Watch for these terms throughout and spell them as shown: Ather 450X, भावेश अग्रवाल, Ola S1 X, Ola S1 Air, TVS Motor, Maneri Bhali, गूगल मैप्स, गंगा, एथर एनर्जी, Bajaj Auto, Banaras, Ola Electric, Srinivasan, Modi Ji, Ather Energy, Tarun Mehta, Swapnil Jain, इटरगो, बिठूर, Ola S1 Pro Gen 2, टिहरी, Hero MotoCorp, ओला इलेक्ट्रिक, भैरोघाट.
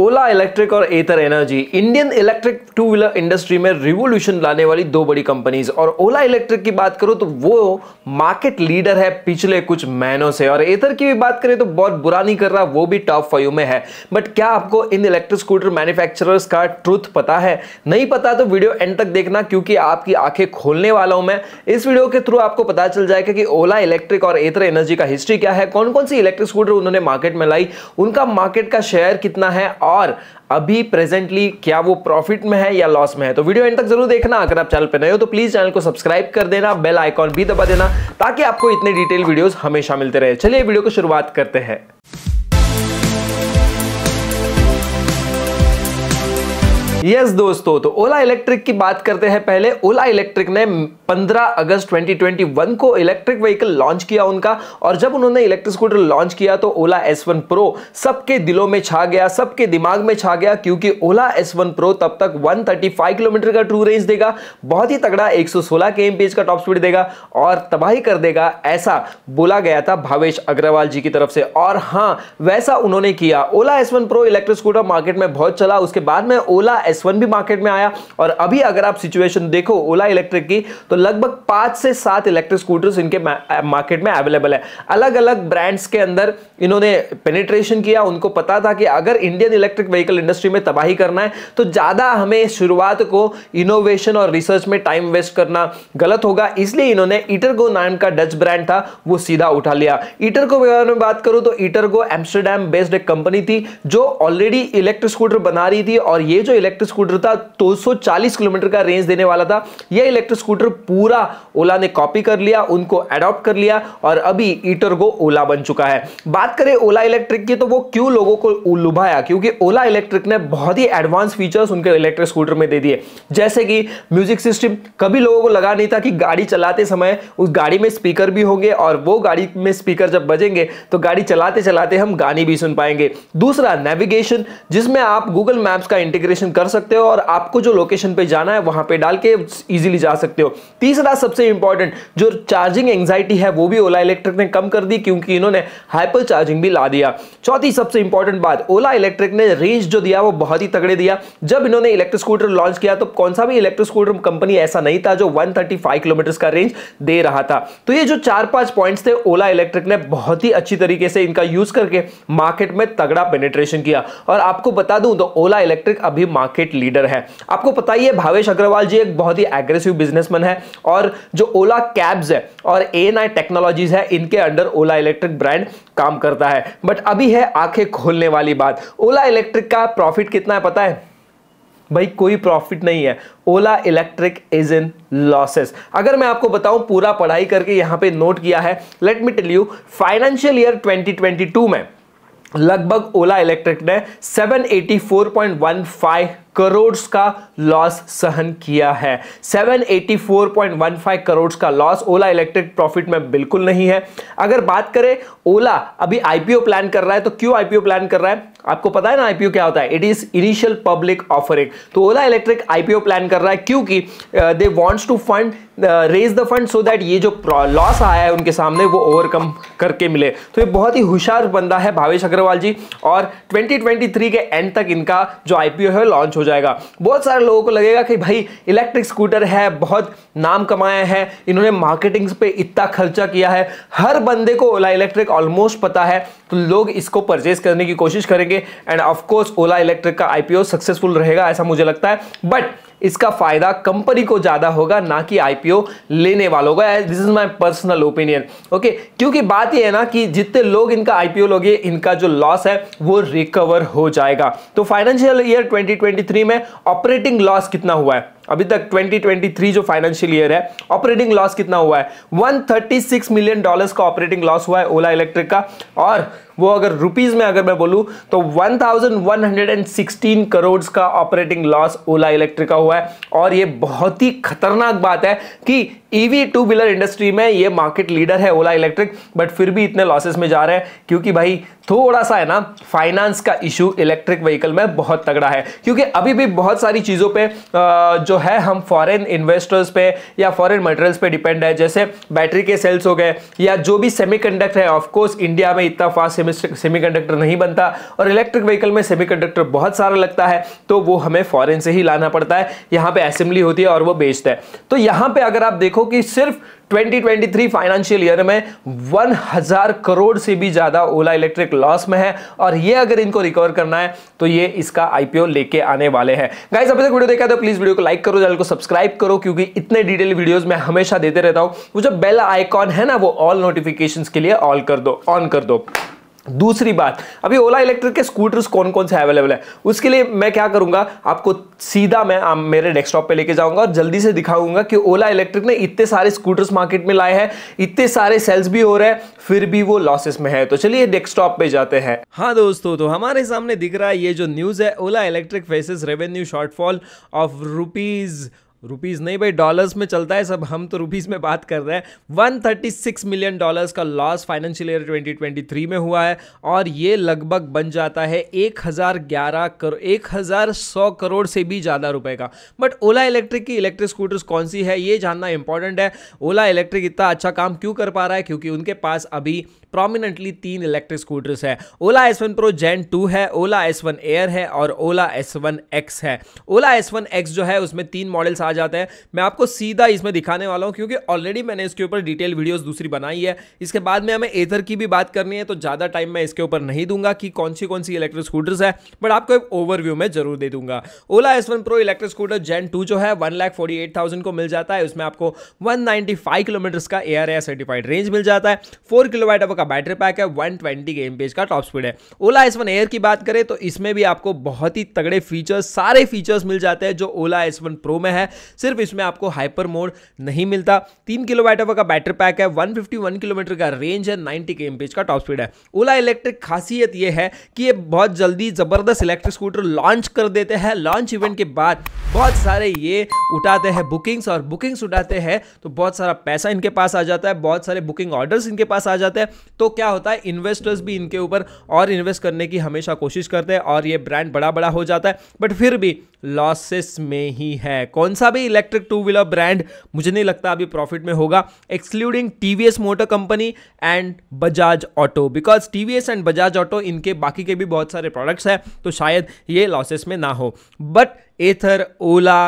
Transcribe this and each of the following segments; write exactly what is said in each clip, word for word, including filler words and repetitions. ओला इलेक्ट्रिक और एथर एनर्जी Indian electric two wheeler industry में revolution लाने वाली दो बड़ी कंपनीज। और ओला इलेक्ट्रिक की बात करो तो वो मार्केट लीडर है पिछले कुछ महीनों से, और एथर की भी बात करें तो बहुत बुरा नहीं कर रहा, वो भी टॉप फाइव में है। बट क्या आपको इन इलेक्ट्रिक स्कूटर मैन्युफैक्चरर्स का ट्रुथ पता है? नहीं पता तो वीडियो एंड तक देखना, क्योंकि आपकी आंखें खोलने वाला हूं मैं। इस वीडियो के थ्रू आपको पता चल जाएगा कि ओला इलेक्ट्रिक और एथर एनर्जी का हिस्ट्री क्या है, कौन कौन सी इलेक्ट्रिक स्कूटर उन्होंने मार्केट में लाई, उनका मार्केट का शेयर कितना है और अभी प्रेजेंटली क्या वो प्रॉफिट में है या लॉस में है। तो वीडियो एंड तक जरूर देखना। अगर आप चैनल पर नए हो तो प्लीज चैनल को सब्सक्राइब कर देना, बेल आइकॉन भी दबा देना, ताकि आपको इतने डिटेल वीडियोस हमेशा मिलते रहे। चलिए वीडियो को शुरुआत करते हैं। यस yes, दोस्तों, तो ओला इलेक्ट्रिक की बात करते हैं। पहले ओला इलेक्ट्रिक ने पंद्रह अगस्त दो हज़ार इक्कीस को इलेक्ट्रिक व्हीकल लॉन्च किया उनका, और जब उन्होंने इलेक्ट्रिक स्कूटर लॉन्च किया तो ओला एस वन प्रो सबके दिलों में छा गया, सबके दिमाग में छा गया, क्योंकि ओला एस वन प्रो तब तक एक सौ पैंतीस किलोमीटर का ट्रू रेंज देगा, बहुत ही तगड़ा एक सौ सोलह केएमपीएच का टॉप स्पीड देगा और तबाही कर देगा, ऐसा बोला गया था भावेश अग्रवाल जी की तरफ से। और हाँ, वैसा उन्होंने किया। Ola S one pro electric scooter market में बहुत चला, उसके बाद में ओला एस वन भी मार्केट में आया, और अभी अगर आप सिचुएशन देखो ओला इलेक्ट्रिक की तो लगभग पांच से सात इलेक्ट्रिक स्कूटर्स इनके मार्केट में अवेलेबल है। अलग अलग ब्रांड्स के अंदर इन्होंने पेनिट्रेशन किया। उनको पता था कि अगर इंडियन इलेक्ट्रिक व्हीकल इंडस्ट्री में तबाही करना है तो ज्यादा हमें शुरुआत को इनोवेशन और रिसर्च में टाइम वेस्ट करना गलत होगा, इसलिए इन्होंने इटरगो नाम का डच ब्रांड था वो सीधा उठा लिया। इटरगो के बारे में बात करूं तो इटरगो एम्स्टर्डम बेस्ड एक कंपनी थी जो ऑलरेडी इलेक्ट्रिक स्कूटर बना रही थी, और ये जो इलेक्ट्रिक स्कूटर था दो सौ चालीस किलोमीटर का रेंज देने वाला था। यह इलेक्ट्रिक स्कूटर पूरा ओला ने कॉपी कर लिया, उनको अडॉप्ट कर लिया, और अभी इटरगो ओला बन चुका है। बात करें ओला इलेक्ट्रिक की तो वो क्यों लोगों को लुभाया, क्योंकि ओला इलेक्ट्रिक ने बहुत ही एडवांस फीचर्स उनके इलेक्ट्रिक स्कूटर में दे दिए, जैसे कि म्यूजिक सिस्टम। कभी लोगों को लगा नहीं था कि गाड़ी चलाते समय उस गाड़ी में स्पीकर भी होंगे, और वो गाड़ी में स्पीकर जब बजेंगे तो गाड़ी चलाते चलाते हम गाने भी सुन पाएंगे। दूसरा नेविगेशन, जिसमें आप गूगल मैप्स का इंटीग्रेशन कर सकते हो और आपको जो लोकेशन पे जाना है वहां पे डाल के इजीली जा सकते हो। तीसरा सबसे इंपॉर्टेंट, जो चार्जिंग एंजाइटी है वो भी ओला इलेक्ट्रिक ने कम कर दी, क्योंकि इन्होंने हाइपर चार्जिंग भी ला दिया। चौथी सबसे इंपॉर्टेंट बात, ओला इलेक्ट्रिक ने रेंज जो दिया वो बहुत ही तगड़े दिया। जब इन्होंने इलेक्ट्रिक स्कूटर लॉन्च किया तो कौन सा भी इलेक्ट्रिक स्कूटर कंपनी ऐसा नहीं था जो एक सौ पैंतीस किलोमीटर का रेंज दे रहा था। तो ये जो चार पांच पॉइंट्स थे, ओला इलेक्ट्रिक ने बहुत ही अच्छी तरीके से इनका यूज करके मार्केट में तगड़ा पेनिट्रेशन किया। और आपको बता दूं तो ओला इलेक्ट्रिक अभी मार्केट लीडर है। आपको पता ही है भावेश अग्रवाल जी एक बहुत ही एग्रेसिव बिजनेसमैन है, और जो ओला कैब्स है और ए एन आई टेक्नोलॉजीज है इनके अंडर ओला इलेक्ट्रिक ब्रांड काम करता है। बट अभी है आंखें खोलने वाली बात, ओला इलेक्ट्रिक का प्रॉफिट कितना है पता है? भाई कोई प्रॉफिट नहीं है। ओला इलेक्ट्रिक is in losses. अगर मैं आपको बताऊं, पूरा पढ़ाई करके यहां पे नोट किया है, let me tell you, financial year दो हज़ार बाईस में लगभग ओला इलेक्ट्रिक ने सात सौ चौरासी पॉइंट एक पाँच करोड़ का लॉस सहन किया है। सात सौ चौरासी पॉइंट एक पाँच करोड़ का लॉस। ओला इलेक्ट्रिक प्रॉफिट में बिल्कुल नहीं है। अगर बात करें, ओला अभी आईपीओ प्लान कर रहा है, तो क्यों आईपीओ प्लान कर रहा है? आपको पता है ना आईपीओ क्या होता है, it is initial public offering. तो ओला इलेक्ट्रिक आईपीओ प्लान कर रहा है क्योंकि they wants to fund raise the fund so that ये जो लॉस आया है उनके सामने वो ओवरकम करके मिले। तो ये बहुत ही होशियार बंदा है भावेश अग्रवाल जी, और दो हज़ार तेईस के एंड तक इनका जो आईपीओ है लॉन्च हो जाएगा। बहुत सारे लोगों को लगेगा कि भाई इलेक्ट्रिक स्कूटर है, बहुत नाम कमाया है, इन्होंने मार्केटिंग पे इतना खर्चा किया है, हर बंदे को ओला इलेक्ट्रिक ऑलमोस्ट पता है, तो लोग इसको परचेज करने की कोशिश करेंगे। And of course ओला इलेक्ट्रिक का आईपीओ सक्सेसफुल रहेगा ऐसा मुझे लगता है, बट इसका फायदा कंपनी को ज्यादा होगा, ना कि आईपीओ लेने वालों का। This is my personal opinion, okay. क्योंकि बात यह है ना कि जितने लोग इनका आईपीओ लोगे, इनका जो लॉस है वो रिकवर हो जाएगा। तो फाइनेंशियल ईयर दो हज़ार तेईस में ऑपरेटिंग लॉस कितना हुआ है अभी तक? दो हज़ार तेईस जो फाइनेंशियल ईयर है, ऑपरेटिंग लॉस कितना हुआ है? एक सौ छत्तीस मिलियन डॉलर्स का ऑपरेटिंग लॉस हुआ है ओला इलेक्ट्रिक का, और वो अगर रुपीस में अगर मैं बोलूं तो ग्यारह सौ सोलह करोड़ का ऑपरेटिंग लॉस ओला इलेक्ट्रिक का हुआ है। और ये बहुत ही खतरनाक बात है कि ईवी टू व्हीलर इंडस्ट्री में ये मार्केट लीडर है ओला इलेक्ट्रिक, बट फिर भी इतने लॉसेस में जा रहे हैं, क्योंकि भाई थोड़ा सा है ना फाइनेंस का इशू इलेक्ट्रिक व्हीकल में बहुत तगड़ा है, क्योंकि अभी भी बहुत सारी चीज़ों पे जो है हम फॉरेन इन्वेस्टर्स पे या फॉरेन मटेरियल्स पे डिपेंड है, जैसे बैटरी के सेल्स हो गए या जो भी सेमीकंडक्टर है। ऑफकोर्स इंडिया में इतना फास्ट सेमीकंडक्टर नहीं बनता और इलेक्ट्रिक व्हीकल में सेमीकंडक्टर बहुत सारा लगता है, तो वो हमें फॉरेन से ही लाना पड़ता है, यहाँ पर असेंबली होती है और वो बेचते हैं। तो यहाँ पर अगर आप देखो कि सिर्फ twenty twenty three financial year में एक हज़ार करोड़ से भी ज़्यादा ओला इलेक्ट्रिक लॉस में है, और ये अगर इनको रिकवर करना है तो ये इसका आईपीओ लेके आने वाले हैं। गाइस अभी तक वीडियो देखा तो प्लीज़ वीडियो को लाइक करो, चैनल को सब्सक्राइब करो, क्योंकि इतने डिटेल वीडियोस मैं हमेशा देते रहता हूँ। वो जो बेल आइकॉन है ना, वो ऑल नोटिफिकेशन के लिए ऑल कर दो, ऑन कर दो। दूसरी बात, अभी ओला इलेक्ट्रिक के स्कूटर्स कौन कौन से अवेलेबल है, उसके लिए मैं क्या करूंगा, आपको सीधा मैं आप मेरे डेस्कटॉप पे लेके जाऊंगा और जल्दी से दिखाऊंगा कि ओला इलेक्ट्रिक ने इतने सारे स्कूटर्स मार्केट में लाए हैं, इतने सारे सेल्स भी हो रहे हैं, फिर भी वो लॉसेस में है। तो चलिए डेस्कटॉप पे जाते हैं। हाँ दोस्तों, तो हमारे सामने दिख रहा है ये जो न्यूज़ है, ओला इलेक्ट्रिक faces revenue shortfall of rupees rupees नहीं भाई, डॉलर्स में चलता है सब, हम तो रुपीज़ में बात कर रहे हैं। एक सौ छत्तीस मिलियन डॉलर्स का loss financial year twenty twenty three में हुआ है, और ये लगभग बन जाता है एक हज़ार ग्यारह करोड़ एक हज़ार सौ करोड़ से भी ज़्यादा रुपए का। बट ओला इलेक्ट्रिक की इलेक्ट्रिक स्कूटर्स कौन सी है, ये जानना इंपॉर्टेंट है। ओला इलेक्ट्रिक इतना अच्छा काम क्यों कर पा रहा है, क्योंकि उनके पास अभी प्रोमिनेंटली तीन इलेक्ट्रिक स्कूटर्स है। Ola S one pro gen two है, ओला एस वन एयर है और ओला एस वन एक्स है। ओला एस वन एक्स जो है उसमें तीन मॉडल्स आ जाते हैं। मैं आपको सीधा इसमें दिखाने वाला हूं, क्योंकि ऑलरेडी मैंने इसके ऊपर डिटेल वीडियोस दूसरी बनाई है। इसके बाद में हमें एथर की भी बात करनी है, तो ज़्यादा टाइम मैं इसके ऊपर नहीं दूंगा कि कौन सी कौन सी इलेक्ट्रिक स्कूटर्स है, बट आपको एक ओवरव्यू में जरूर दे दूंगा। Ola S one pro electric scooter gen two जो है one lakh forty eight thousand को मिल जाता है। उसमें आपको वन नाइन्टी फाइव किलोमीटर्स का A R A certified range मिल जाता है। फोर किलोवाट का बैटरी पैक है, एक सौ बीस एम पी एच का टॉप स्पीड है। ओला एस वन एयर की बात करें तो इसमें भी आपको बहुत ही तगड़े फीचर्स, सारे फीचर्स मिल जाते हैं जो ओला एस वन प्रो में है, सिर्फ इसमें आपको हाइपर मोड नहीं मिलता। तीन किलोवाट आवर का बैटरी पैक है, एक सौ इक्यावन किलोमीटर का रेंज है, नब्बे के एम पी एच का टॉप स्पीड है। ओला इलेक्ट्रिक खासियत यह है कि ये बहुत जल्दी जबरदस्त इलेक्ट्रिक स्कूटर लॉन्च कर देते हैं। लॉन्च इवेंट के बाद बहुत सारे ये उठाते हैं बुकिंग्स, और बुकिंग्स उठाते हैं तो बहुत सारा पैसा इनके पास आ जाता है, बहुत सारे बुकिंग ऑर्डर्स इनके पास आ जाते हैं। तो क्या होता है, इन्वेस्टर्स भी इनके ऊपर और इन्वेस्ट करने की हमेशा कोशिश करते हैं, और ये ब्रांड बड़ा बड़ा हो जाता है, बट फिर भी लॉसेस में ही है। कौन सा भी इलेक्ट्रिक टू व्हीलर ब्रांड मुझे नहीं लगता अभी प्रॉफिट में होगा, excluding TVS motor company and Bajaj auto, because TVS and Bajaj auto, इनके बाकी के भी बहुत सारे प्रोडक्ट्स हैं, तो शायद ये लॉसेस में ना हो। बट एथर, ओला,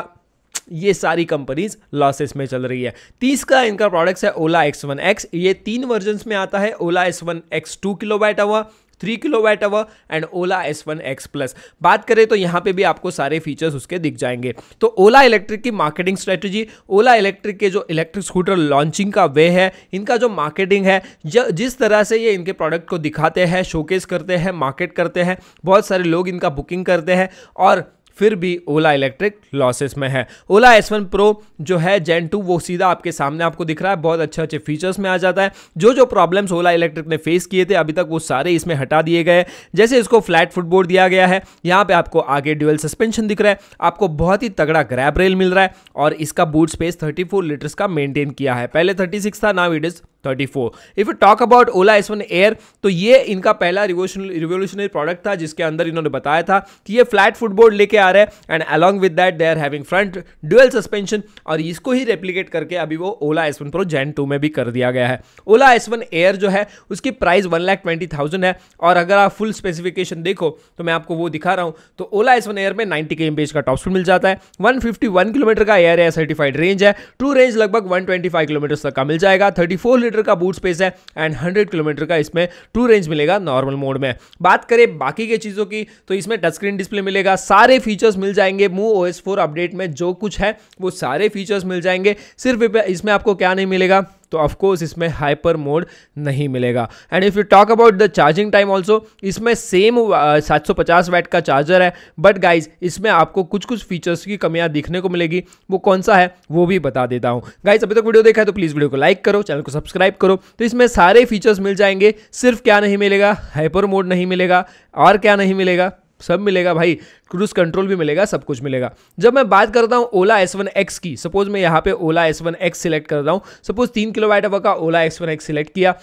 ये सारी कंपनीज लॉसेस में चल रही है। तीस का इनका प्रोडक्ट्स है ओला एक्स वन एक्स, ये तीन वर्जन्स में आता है, Ola S one X two kilowatt hour, three kilowatt hour and Ola S one X plus. बात करें तो यहाँ पे भी आपको सारे फीचर्स उसके दिख जाएंगे। तो ओला इलेक्ट्रिक की मार्केटिंग स्ट्रेटजी, ओला इलेक्ट्रिक के जो इलेक्ट्रिक स्कूटर लॉन्चिंग का वे है, इनका जो मार्केटिंग है, जिस तरह से ये इनके प्रोडक्ट को दिखाते हैं, शोकेस करते हैं, मार्केट करते हैं, बहुत सारे लोग इनका बुकिंग करते हैं, और फिर भी ओला इलेक्ट्रिक लॉसेस में है। ओला एस वन प्रो जो है जेन टू, वो सीधा आपके सामने आपको दिख रहा है, बहुत अच्छे अच्छे फीचर्स में आ जाता है। जो जो प्रॉब्लम्स ओला इलेक्ट्रिक ने फेस किए थे अभी तक, वो सारे इसमें हटा दिए गए। जैसे इसको फ्लैट फुटबोर्ड दिया गया है, यहाँ पे आपको आगे ड्यूअल सस्पेंशन दिख रहा है, आपको बहुत ही तगड़ा ग्रैब रेल मिल रहा है, और इसका boot space thirty four litres का मेनटेन किया है। पहले थर्टी सिक्स था, now it is thirty four. If you talk about Ola S one air, तो ये इनका पहला रिवोल्यूशनरी प्रोडक्ट था, जिसके अंदर इन्होंने बताया था कि ये फ्लैट फुटबोर्ड लेके आ रहा है, and along with that they are having front dual suspension, और इसको ही रेप्लिकेट करके अभी वो Ola S one pro gen two में भी कर दिया गया है। ओला एस वन एयर जो है उसकी price one lakh twenty thousand है, और अगर आप फुल स्पेसिफिकेशन देखो तो मैं आपको वो दिखा रहा हूँ। तो ओला एस वन एयर में ninety K M P H का टॉप स्पीड मिल जाता है, वन फिफ्टी वन किलोमीटर का एयर एयर सर्टिफाइड रेंज है, ट्रू रेंज लगभग वन ट्वेंटी फाइव किलोमीटर तक का मिल जाएगा, थर्टी फोर का बूट स्पेस है, एंड हंड्रेड किलोमीटर का इसमें ट्रू रेंज मिलेगा नॉर्मल मोड में। बात करें बाकी के चीजों की, तो इसमें टच स्क्रीन डिस्प्ले मिलेगा, सारे फीचर्स मिल जाएंगे, मूव ओएस फोर अपडेट में जो कुछ है वो सारे फीचर्स मिल जाएंगे। सिर्फ इसमें आपको क्या नहीं मिलेगा, तो ऑफकोर्स इसमें हाइपर मोड नहीं मिलेगा। And if you talk about the charging time also, इसमें सेम सेवन फिफ्टी वाट का चार्जर है, बट गाइज इसमें आपको कुछ कुछ फीचर्स की कमियां दिखने को मिलेगी, वो कौन सा है वो भी बता देता हूँ। गाइज अभी तक वीडियो देखा है तो प्लीज़ वीडियो को लाइक करो, चैनल को सब्सक्राइब करो। तो इसमें सारे फीचर्स मिल जाएंगे, सिर्फ क्या नहीं मिलेगा, हाइपर मोड नहीं मिलेगा, और क्या नहीं मिलेगा, सब मिलेगा भाई, क्रूज कंट्रोल भी मिलेगा, सब कुछ मिलेगा। जब मैं बात करता हूँ ओला एस वन एक्स की, सपोज मैं यहाँ पे Ola S one X select करता हूँ, सपोज तीन किलोवाट आवर का Ola S one X select किया,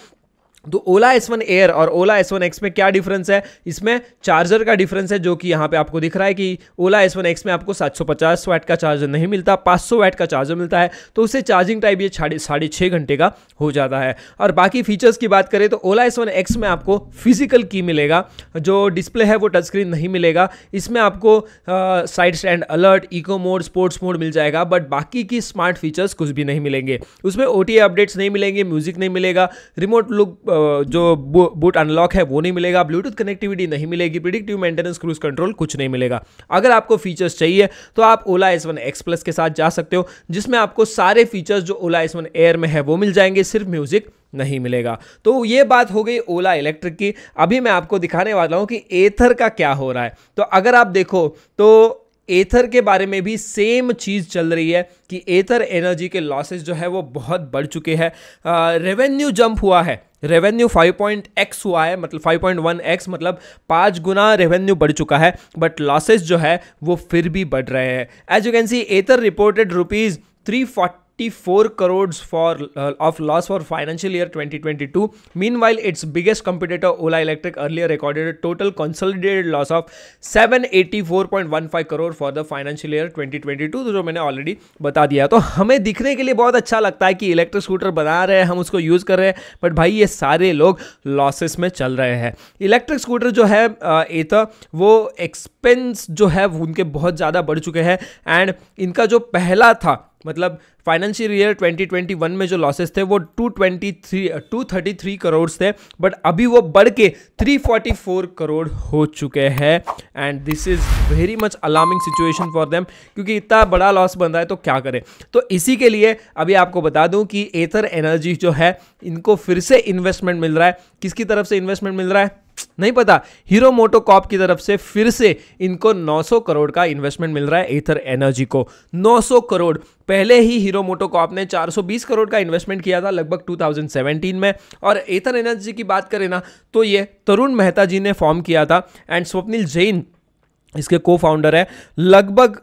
तो ओला एस वन एयर और ओला एस वन एक्स में क्या डिफरेंस है, इसमें चार्जर का डिफरेंस है जो कि यहाँ पे आपको दिख रहा है कि ओला एस वन एक्स में आपको सात सौ पचास वाट का चार्जर नहीं मिलता, पाँच सौ वाट का चार्जर मिलता है, तो उससे चार्जिंग टाइम ये साढ़े साढ़े छः घंटे का हो जाता है। और बाकी फीचर्स की बात करें तो ओला एस वन एक्स में आपको फिजिकल की मिलेगा, जो डिस्प्ले है वो टच स्क्रीन नहीं मिलेगा, इसमें आपको side stand alert, eco mode, sports mode मिल जाएगा, बट बाकी की स्मार्ट फीचर्स कुछ भी नहीं मिलेंगे। उसमें ओ टी ए अपडेट्स नहीं मिलेंगे, म्यूजिक नहीं मिलेगा, रिमोट लुक जो बूट अनलॉक है वो नहीं मिलेगा, ब्लूटूथ कनेक्टिविटी नहीं मिलेगी, प्रिडिक्टिव मेंटेनेंस, क्रूज कंट्रोल कुछ नहीं मिलेगा। अगर आपको फीचर्स चाहिए तो आप Ola S one X plus के साथ जा सकते हो, जिसमें आपको सारे फीचर्स जो ओला एस वन एयर में है वो मिल जाएंगे, सिर्फ म्यूजिक नहीं मिलेगा। तो ये बात हो गई ओला इलेक्ट्रिक की। अभी मैं आपको दिखाने वाला हूँ कि एथर का क्या हो रहा है। तो अगर आप देखो तो एथर के बारे में भी सेम चीज़ चल रही है कि एथर एनर्जी के लॉसेज जो है वो बहुत बढ़ चुके हैं, रेवेन्यू जंप हुआ है, रेवेन्यू फाइव पॉइंट एक्स हुआ है, मतलब फाइव पॉइंट वन एक्स मतलब पाँच गुना रेवेन्यू बढ़ चुका है, बट लॉसेज जो है वो फिर भी बढ़ रहे हैं। As you can see, Ather reported rupees three forty four crores for uh, of loss for financial year twenty twenty-two. Meanwhile, its biggest competitor Ola Electric earlier recorded a total consolidated loss of seven eighty-four point one five crore for the financial year twenty twenty-two. तो जो मैंने already बता दिया। तो हमें दिखने के लिए बहुत अच्छा लगता है कि इलेक्ट्रिक स्कूटर बना रहे हैं, हम उसको यूज़ कर रहे हैं, बट भाई ये सारे लोग लॉसेस में चल रहे हैं। इलेक्ट्रिक स्कूटर जो है एथर, वो एक्सपेंस जो है उनके बहुत ज़्यादा बढ़ चुके हैं, एंड इनका जो पहला था मतलब financial year twenty twenty one में जो लॉसेस थे वो two twenty three two thirty three crore थे, बट अभी वो बढ़ के थ्री फोर्टी फोर करोड़ हो चुके हैं, and this is very much alarming situation for them, क्योंकि इतना बड़ा लॉस बन रहा है तो क्या करें। तो इसी के लिए अभी आपको बता दूं कि एथर एनर्जी जो है इनको फिर से इन्वेस्टमेंट मिल रहा है। किसकी तरफ से इन्वेस्टमेंट मिल रहा है नहीं पता, हीरो मोटोकॉर्प की तरफ से फिर से इनको नौ सौ करोड़ का इन्वेस्टमेंट मिल रहा है, एथर एनर्जी को नौ सौ करोड़। पहले ही हीरो मोटोकॉर्प ने चार सौ बीस करोड़ का इन्वेस्टमेंट किया था लगभग टू थाउजेंड सेवेंटीन में। और एथर एनर्जी की बात करें ना तो ये तरुण मेहता जी ने फॉर्म किया था, एंड स्वप्निल जैन इसके को फाउंडर है। लगभग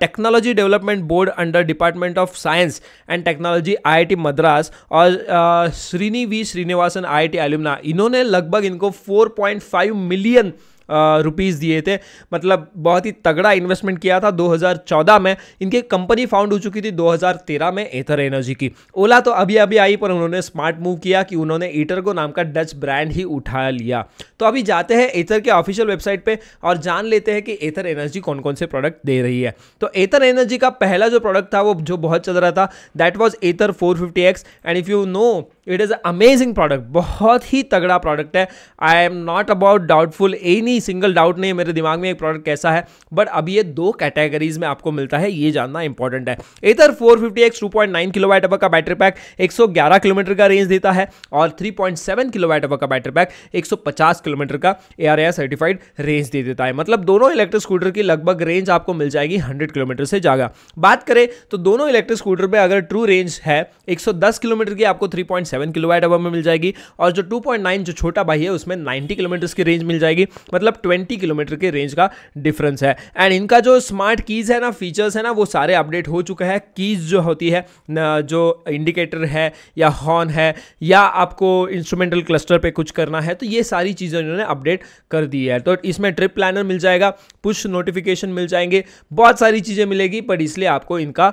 technology development board under department of science and technology I I T Madras और श्रीनिवी श्रीनिवासन आई आई टी एल्यूमना, इन्होंने लगभग इनको four point five million rupees दिए थे, मतलब बहुत ही तगड़ा इन्वेस्टमेंट किया था दो हज़ार चौदह में। इनकी कंपनी फाउंड हो चुकी थी दो हज़ार तेरह में एथर एनर्जी की। ओला तो अभी अभी आई, पर उन्होंने स्मार्ट मूव किया कि उन्होंने ईटरगो नाम का डच ब्रांड ही उठा लिया। तो अभी जाते हैं एथर के ऑफिशियल वेबसाइट पे और जान लेते हैं कि एथर एनर्जी कौन कौन से प्रोडक्ट दे रही है। तो एथर एनर्जी का पहला जो प्रोडक्ट था वो जो बहुत चल रहा था that was Ather four fifty X, and if you know it is amazing product, बहुत ही तगड़ा प्रोडक्ट है। I am not about doubtful, any single doubt नहीं मेरे दिमाग में एक प्रोडक्ट कैसा है, बट अभी ये दो कैटेगरीज में आपको मिलता है, ये जानना इंपॉर्टेंट है। Ather four fifty X two point nine kilowatt hour का बैटरी पैक एक सौ ग्यारह किलोमीटर का रेंज देता है, और three point seven kilowatt hour का बैटरी पैक एक सौ पचास किलोमीटर का एआरएआर सर्टिफाइड रेंज दे देता है। मतलब दोनों इलेक्ट्रिक स्कूटर की लगभग रेंज आपको मिल जाएगी हंड्रेड किलोमीटर से ज़्यादा। बात करें तो दोनों इलेक्ट्रिक स्कूटर पर अगर ट्रू रेंज है एक सौ दस किलोमीटर की, आपको three point seven kilowatt hour में मिल जाएगी, और जो टू पॉइंट नाइन जो छोटा भाई है उसमें नाइंटी किलोमीटर की रेंज मिल जाएगी, मतलब ट्वेंटी किलोमीटर के रेंज का डिफरेंस है। एंड इनका जो स्मार्ट कीज़ है ना, फीचर्स है ना, वो सारे अपडेट हो चुके हैं। कीज़ जो होती है न, जो इंडिकेटर है या हॉर्न है या आपको इंस्ट्रूमेंटल क्लस्टर पे कुछ करना है, तो ये सारी चीज़ें इन्होंने अपडेट कर दी है। तो इसमें ट्रिप प्लानर मिल जाएगा, पुश नोटिफिकेशन मिल जाएंगे, बहुत सारी चीज़ें मिलेगी, पर इसलिए आपको इनका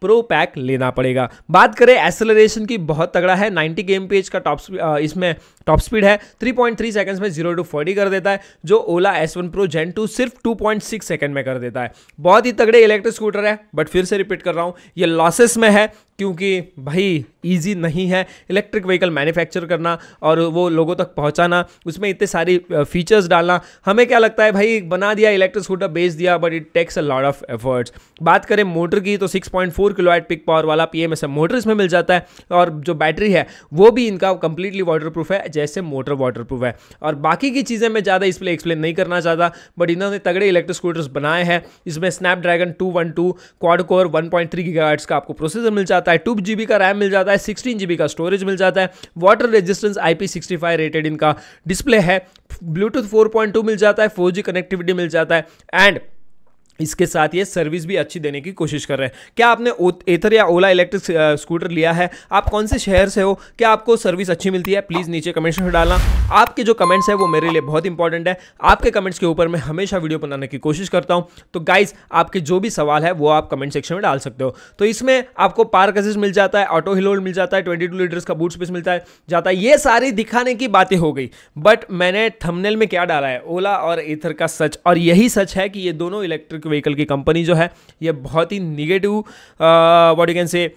प्रो पैक लेना पड़ेगा। बात करें एसेलरेशन की, बहुत तगड़ा है, ninety K M P H का टॉप इसमें टॉप स्पीड है, थ्री पॉइंट थ्री सेकंड्स में जीरो टू फोर्टी कर देता है, जो Ola S one pro gen two सिर्फ टू पॉइंट सिक्स सेकंड में कर देता है। बहुत ही तगड़े इलेक्ट्रिक स्कूटर है, बट फिर से रिपीट कर रहा हूँ, ये लॉसेस में है, क्योंकि भाई इजी नहीं है इलेक्ट्रिक व्हीकल मैन्युफैक्चर करना और वो लोगों तक पहुंचाना, उसमें इतने सारी फीचर्स डालना। हमें क्या लगता है भाई, बना दिया इलेक्ट्रिक स्कूटर, बेच दिया, but it takes a lot of efforts. बात करें मोटर की तो six point four kilowatt peak power वाला P M S M motor इसमें मिल जाता है, और जो बैटरी है वो भी इनका कंप्लीटली वाटरप्रूफ है, जैसे मोटर वाटरप्रूफ है। और बाकी की चीज़ें मैं ज़्यादा इस पर एक्सप्लेन नहीं करना चाहता, बट इन्होंने तगड़े इलेक्ट्रिक स्कूटर्स बनाए हैं। इसमें Snapdragon two one two quad core one point three gigahertz का आपको प्रोसेसर मिल जाता है, टू जीबी का रैम मिल जाता है, सिक्सटीन जीबी का स्टोरेज मिल जाता है, water resistance I P sixty five rated इनका डिस्प्ले है, ब्लूटूथ फोर पॉइंट टू मिल जाता है, फोर जी कनेक्टिविटी मिल जाता है, एंड इसके साथ ये सर्विस भी अच्छी देने की कोशिश कर रहे हैं। क्या आपने एथर या ओला इलेक्ट्रिक स्कूटर लिया है? आप कौन से शहर से हो? क्या आपको सर्विस अच्छी मिलती है? प्लीज़ नीचे कमेंट्स में डालना। आपके जो कमेंट्स हैं वो मेरे लिए बहुत इंपॉर्टेंट है। आपके कमेंट्स के ऊपर मैं हमेशा वीडियो बनाने की कोशिश करता हूँ। तो गाइज, आपके जो भी सवाल है वो आप कमेंट सेक्शन में डाल सकते हो। तो इसमें आपको पार्क असिस्ट मिल जाता है, ऑटो हिल होल्ड मिल जाता है, ट्वेंटी टू लीटर्स का बूट स्पेस मिलता है जाता है। ये सारी दिखाने की बातें हो गई, बट मैंने थंबनेल में क्या डाला है? ओला और एथर का सच। और यही सच है कि ये दोनों इलेक्ट्रिक व्हीकल की कंपनी जो है ये बहुत ही negative what you can say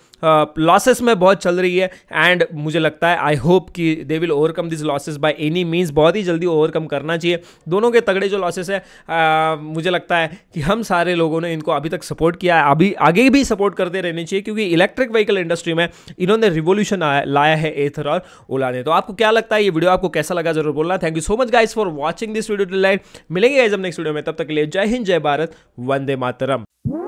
losses में बहुत चल रही है। एंड मुझे लगता है, आई होप कि they will overcome this losses by any means. बहुत ही जल्दी ओवरकम करना चाहिए। दोनों के तगड़े जो लॉसेस है, uh, मुझे लगता है कि हम सारे लोगों ने इनको अभी तक सपोर्ट किया है, अभी आगे भी सपोर्ट करते रहने चाहिए, क्योंकि इलेक्ट्रिक व्हीकल इंडस्ट्री में इन्होंने रिवोल्यूशन लाया है एथर और ओला ने। तो आपको क्या लगता है? ये वीडियो आपको कैसा लगा जरूर बोलना। Thank you so much guys for watching this video to like. मिलेंगे गाइज हम नेक्स्ट वीडियो में, तब तक के लिए जय हिंद, जय भारत, वंदे मातरम।